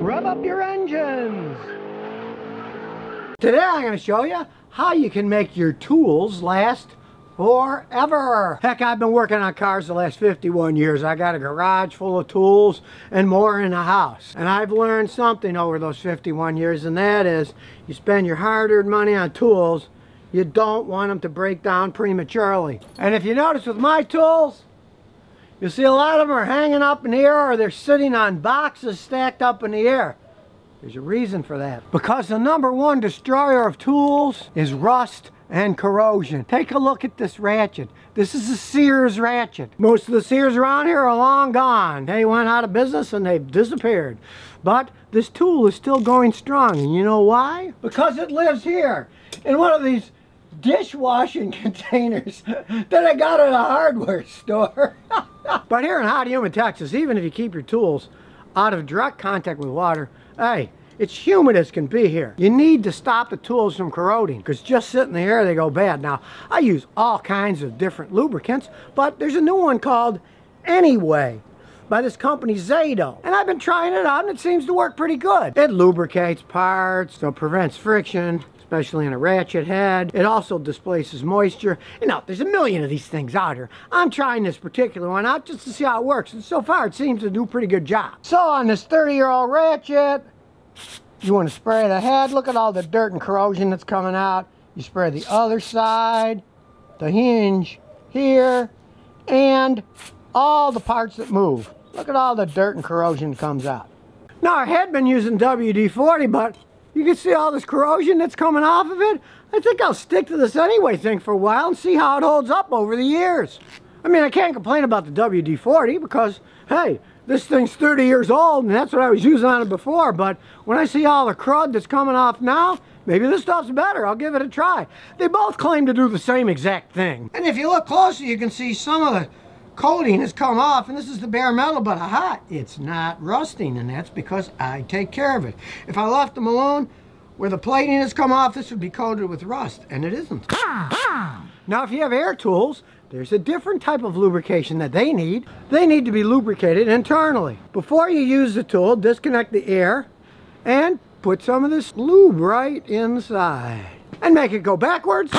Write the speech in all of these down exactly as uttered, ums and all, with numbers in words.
Rev up your engines! Today I'm going to show you how you can make your tools last forever. Heck, I've been working on cars the last fifty-one years. I got a garage full of tools and more in the house. And I've learned something over those fifty-one years, and that is you spend your hard-earned money on tools, you don't want them to break down prematurely. And if you notice with my tools, you'll see a lot of them are hanging up in the air or they're sitting on boxes stacked up in the air. There's a reason for that. Because the number one destroyer of tools is rust and corrosion. Take a look at this ratchet. This is a Sears ratchet. Most of the Sears around here are long gone. They went out of business and they've disappeared. But this tool is still going strong. And you know why? Because it lives here in one of these dishwashing containers that I got at a hardware store. But here in hot, humid Texas, even if you keep your tools out of direct contact with water, hey, it's humid as can be here. You need to stop the tools from corroding, because just sitting in the air, they go bad. Now, I use all kinds of different lubricants, but there's a new one called Anyway by this company Zado, and I've been trying it out, and it seems to work pretty good. It lubricates parts, so it prevents friction, especially in a ratchet head. It also displaces moisture. You know, there's a million of these things out here. I'm trying this particular one out just to see how it works, and so far it seems to do a pretty good job. So on this thirty year old ratchet, you want to spray the head. Look at all the dirt and corrosion that's coming out. You spray the other side, the hinge here, and all the parts that move. Look at all the dirt and corrosion that comes out. Now, I had been using W D forty, but you can see all this corrosion that's coming off of it. I think I'll stick to this Anyway thing for a while and see how it holds up over the years. I mean, I can't complain about the W D forty because, hey, this thing's thirty years old, and that's what I was using on it before. But when I see all the crud that's coming off now, maybe this stuff's better. I'll give it a try. They both claim to do the same exact thing. And if you look closer, you can see some of the coating has come off, and this is the bare metal, but aha, it's not rusting, and that's because I take care of it. If I left them alone, where the plating has come off, this would be coated with rust, and it isn't. Now, if you have air tools, there's a different type of lubrication that they need. They need to be lubricated internally. Before you use the tool, disconnect the air and put some of this lube right inside. And make it go backwards,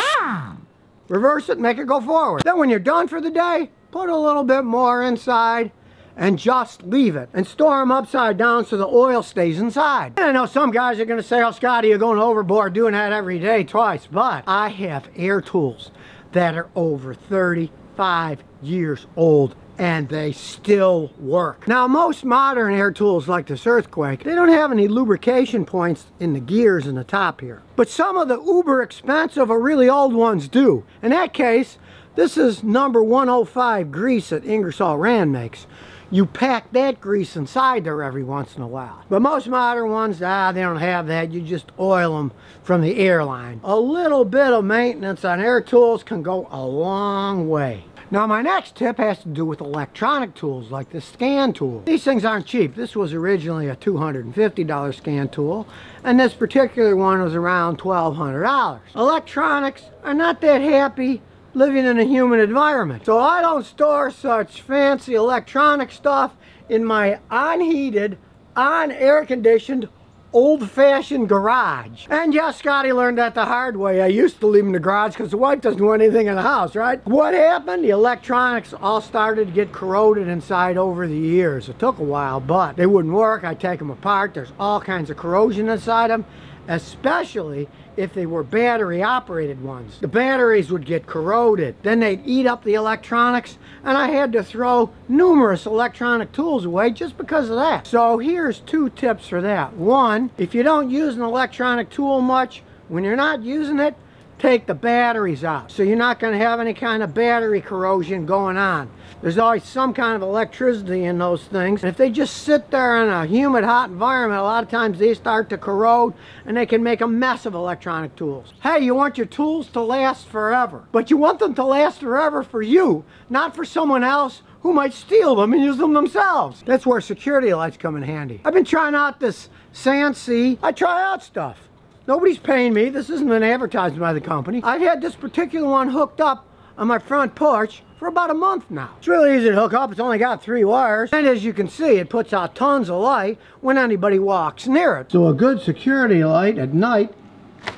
reverse it, make it go forward. Then when you're done for the day, put a little bit more inside and just leave it. And store them upside down so the oil stays inside. And I know some guys are gonna say, oh, Scotty, you're going overboard doing that every day, twice. But I have air tools that are over thirty-five years old, and they still work. Now, most modern air tools like this Earthquake, they don't have any lubrication points in the gears in the top here. But some of the uber expensive or really old ones do. In that case, this is number one oh five grease that Ingersoll Rand makes. You pack that grease inside there every once in a while. But most modern ones, ah, they don't have that. You just oil them from the airline. A little bit of maintenance on air tools can go a long way. Now, my next tip has to do with electronic tools like the scan tool. These things aren't cheap. This was originally a two hundred fifty dollar scan tool, and this particular one was around twelve hundred dollars. Electronics are not that happy living in a human environment. So I don't store such fancy electronic stuff in my unheated, un-air-conditioned, old-fashioned garage. And yes, Scotty learned that the hard way. I used to leave them in the garage because the wife doesn't want anything in the house, right? What happened? The electronics all started to get corroded inside over the years. It took a while, but they wouldn't work. I take them apart. There's all kinds of corrosion inside them, especially if they were battery operated ones. The batteries would get corroded, then they'd eat up the electronics, and I had to throw numerous electronic tools away just because of that. So here's two tips for that. One, if you don't use an electronic tool much, when you're not using it, take the batteries out. So you're not gonna have any kind of battery corrosion going on. There's always some kind of electricity in those things. And if they just sit there in a humid, hot environment, a lot of times they start to corrode and they can make a mess of electronic tools. Hey, you want your tools to last forever, but you want them to last forever for you, not for someone else who might steal them and use them themselves. That's where security lights come in handy. I've been trying out this Sansi. I try out stuff. Nobody's paying me. This isn't an advertisement by the company. I've had this particular one hooked up on my front porch for about a month now. It's really easy to hook up. It's only got three wires. And as you can see, it puts out tons of light when anybody walks near it. So a good security light at night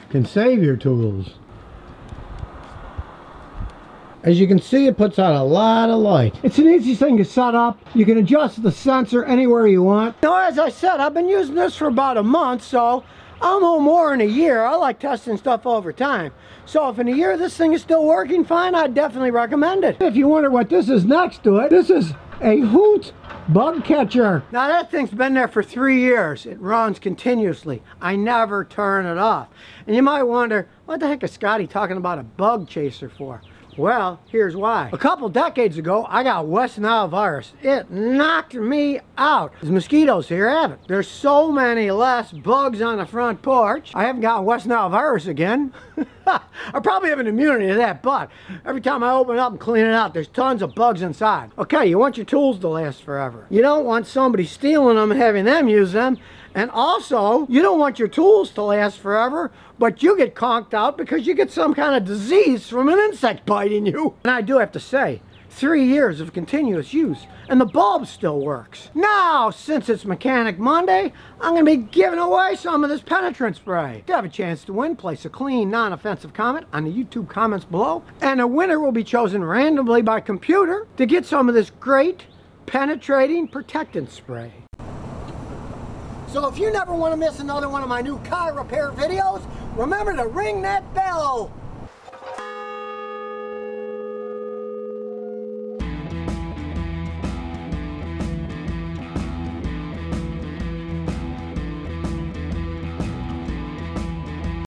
can save your tools. As you can see, it puts out a lot of light. It's an easy thing to set up. You can adjust the sensor anywhere you want. Now, as I said, I've been using this for about a month, so I'll know more in a year. I like testing stuff over time. So if in a year this thing is still working fine, I'd definitely recommend it. If you wonder what this is next to it, this is a Hoot Bug Catcher. Now that thing's been there for three years. It runs continuously. I never turn it off. And you might wonder, what the heck is Scotty talking about a bug chaser for? Well, here's why. A couple decades ago, I got West Nile virus. It knocked me out. There's mosquitoes here, have it. There's so many less bugs on the front porch. I haven't got West Nile virus again. I probably have an immunity to that, but every time I open it up and clean it out, there's tons of bugs inside. Okay, you want your tools to last forever. You don't want somebody stealing them and having them use them. And also, you don't want your tools to last forever, but you get conked out because you get some kind of disease from an insect biting you. And I do have to say, three years of continuous use, and the bulb still works. Now, since it's Mechanic Monday, I'm going to be giving away some of this penetrant spray. To have a chance to win, place a clean, non-offensive comment on the YouTube comments below, and a winner will be chosen randomly by computer to get some of this great penetrating protectant spray. So if you never want to miss another one of my new car repair videos, remember to ring that bell.